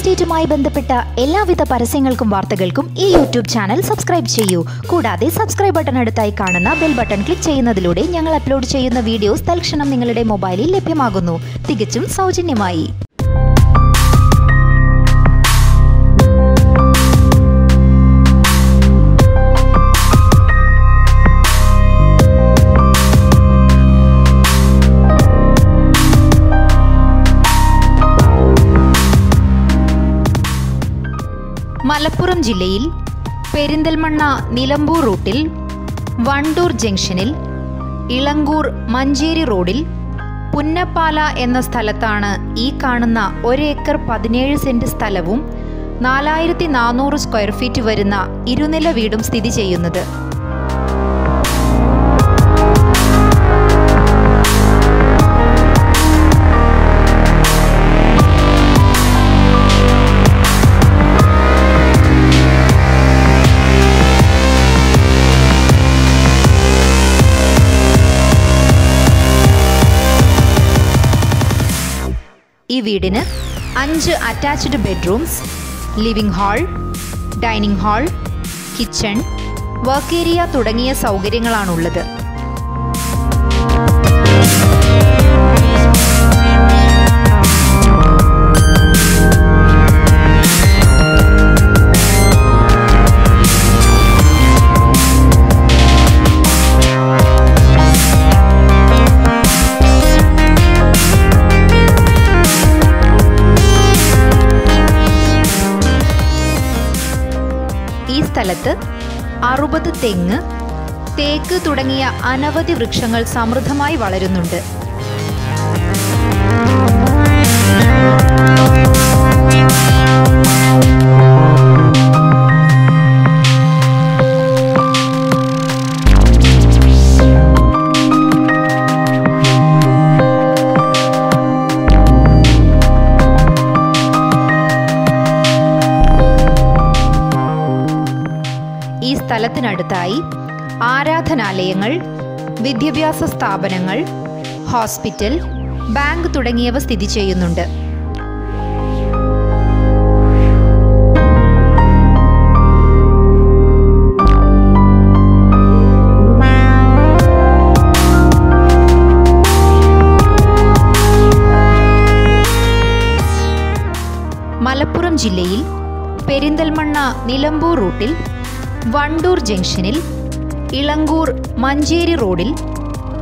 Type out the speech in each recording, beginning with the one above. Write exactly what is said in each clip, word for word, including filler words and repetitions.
എസ്റ്റേറ്റുമായി ബന്ധപ്പെട്ട എല്ലാവിധ പരസ്യങ്ങൾക്കും വാർത്തകൾക്കും ഈ യൂട്യൂബ് ചാനൽ സബ്സ്ക്രൈബ് ചെയ്യൂ. കൂടാതെ സബ്സ്ക്രൈബ് ബട്ടൺ അടുത്തായി കാണുന്ന ബെൽ ബട്ടൺ ക്ലിക്ക് ചെയ്യുന്നതിലൂടെ ഞങ്ങൾ അപ്ലോഡ് ചെയ്യുന്ന വീഡിയോസ് തൽക്ഷണം നിങ്ങളുടെ മൊബൈലിൽ ലഭ്യമാകുന്നു, തികച്ചും സൗജന്യമായി. മലപ്പുറം ജില്ലയിൽ പെരിന്തൽമണ്ണ നിലമ്പൂർ റൂട്ടിൽ വണ്ടൂർ ജംഗ്ഷനിൽ ഇളങ്കൂർ മഞ്ചേരി റോഡിൽ പുന്നപ്പാല എന്ന സ്ഥലത്താണ് ഈ കാണുന്ന ഒരേക്കർ പതിനേഴ് സെന്റ് സ്ഥലവും നാലായിരത്തി നാനൂറ് സ്ക്വയർ ഫീറ്റ് വരുന്ന ഇരുനില വീടും സ്ഥിതി ചെയ്യുന്നത്. ഈ വീടിന് അഞ്ച് attached bedrooms, living hall, dining hall, kitchen, work area തുടങ്ങിയ സൗകര്യങ്ങളാണുള്ളത്. ഈ സ്ഥലത്ത് അറുപത് തെങ്ങ്, തേക്ക് തുടങ്ങിയ അനവധി വൃക്ഷങ്ങൾ സമൃദ്ധമായി വളരുന്നുണ്ട്. ഈ സ്ഥലത്തിനടുത്തായി ആരാധനാലയങ്ങൾ, വിദ്യാഭ്യാസ സ്ഥാപനങ്ങൾ, ഹോസ്പിറ്റൽ, ബാങ്ക് തുടങ്ങിയവ സ്ഥിതി ചെയ്യുന്നുണ്ട്. മലപ്പുറം ജില്ലയിൽ പെരിന്തൽമണ്ണ നിലമ്പൂർ റൂട്ടിൽ വണ്ടൂർ ജംഗ്ഷനിൽ ഇളങ്കൂർ മഞ്ചേരി റോഡിൽ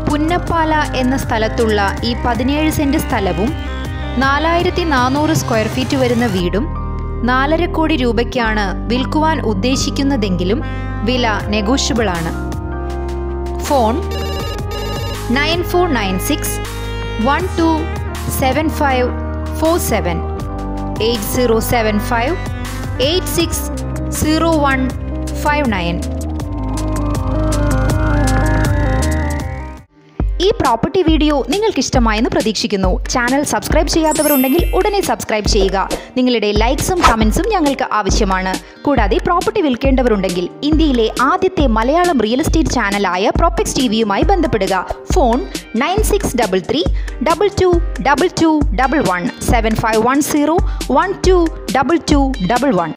പുന്നപ്പാല എന്ന സ്ഥലത്തുള്ള ഈ പതിനേഴ് സെന്റ് സ്ഥലവും നാലായിരത്തി നാനൂറ് സ്ക്വയർ ഫീറ്റ് വരുന്ന വീടും നാലര കോടി രൂപയ്ക്കാണ് വിൽക്കുവാൻ ഉദ്ദേശിക്കുന്നതെങ്കിലും വില നെഗോഷ്യബിൾ ആണ്. Phone nine four nine six one two seven five four seven eight zero seven five eight six zero one five nine. ഈ പ്രോപ്പർട്ടി വീഡിയോ നിങ്ങൾക്ക് ഇഷ്ടമായെന്ന് പ്രതീക്ഷിക്കുന്നു. ചാനൽ സബ്സ്ക്രൈബ് ചെയ്യാത്തവരുണ്ടെങ്കിൽ ഉടനെ സബ്സ്ക്രൈബ് ചെയ്യുക. നിങ്ങളുടെ ലൈക്സും കമൻസും ഞങ്ങൾക്ക് ആവശ്യമാണ്. കൂടാതെ പ്രോപ്പർട്ടി വിൽക്കേണ്ടവരുണ്ടെങ്കിൽ ഇന്ത്യയിലെ ആദ്യത്തെ മലയാളം റിയൽ എസ്റ്റേറ്റ് ചാനലായ പ്രോപ്പക്സ് ടിവിയുമായി ബന്ധപ്പെടുക. Phone nine six double three double two double two double one seven five one zero one two double two double one.